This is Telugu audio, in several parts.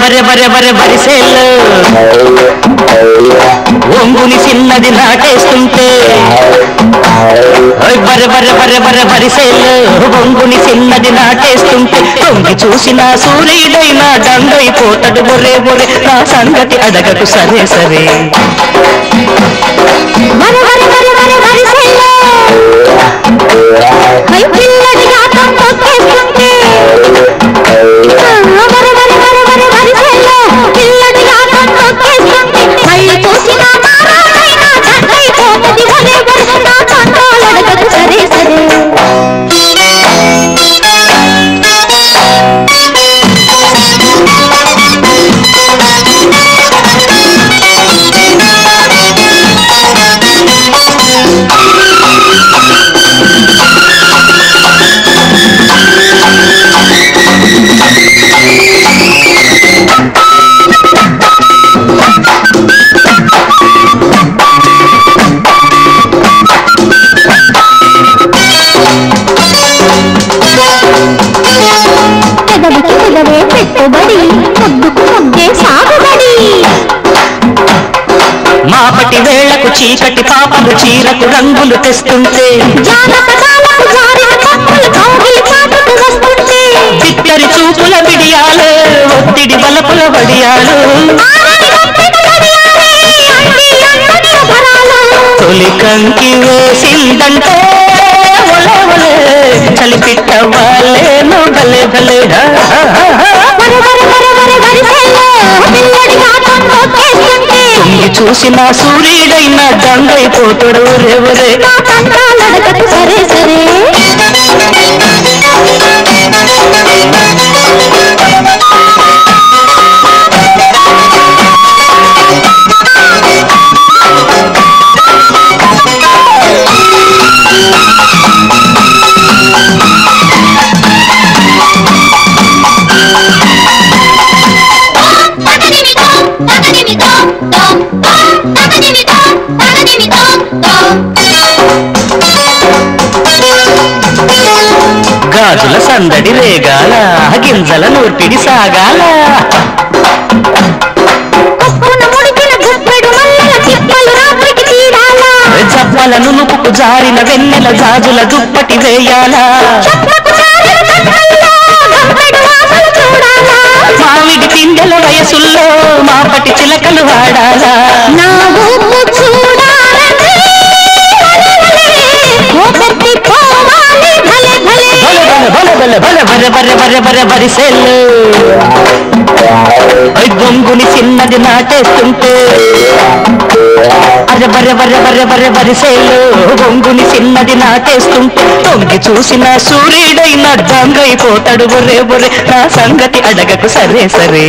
బరె బరె బరె బరిసేళ్ళు ఒంగుని చిన్నది నాటేస్తుంటే ఓయ్ బరె బరె బరె బరె బరిసేళ్ళు ఒంగుని చిన్నది నాటేస్తుంటే కొంగి చూసిన సూర్యుడైనా దండైపోతాడు బొరే బొరే నా సంగతి అడగకు సరే సరే బరె బరె బరె బరె బరిసేళ్ళు ఓయ్ చిన్నది నాటం పొక్కేస్తుంటే మాపటి వేళకు చీకటి పాపలు చీరకు రంగులు తెస్తుంటే చిత్తరి చూపుల బిడియాలు ఒత్తిడి బలపుల బడియాలు తొలి కంకి వేసిందంటే చలిపిట్ట వాళ్ళే నోడలే భలే తొంగి చూసిన సూర్యుడైన దండైపోతాడు రేవరే సరే సరే గాజుల సందడి రేగాల గింజల నూర్పిడి సాగాల జప్పాల నునుపుకు జారిన వెన్నెల గాజుల దుప్పటి వేయాలా మామిడి పిందెల వయసుల్లో మాపటి చిలకలు వాడాలా బల బర బర బర బర బరిసేళ్ళు గొంగుని చిన్నది నాటేస్తుంటే అర బర బర బర బర బరిసేళ్ళు గొంగుని చిన్నది నాటేస్తుంటే తొంగి చూసిన సూర్యుడైన దంగైపోతాడు బొరే బొరే నా సంగతి అడగకు సరే సరే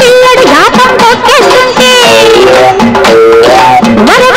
పిల్లడి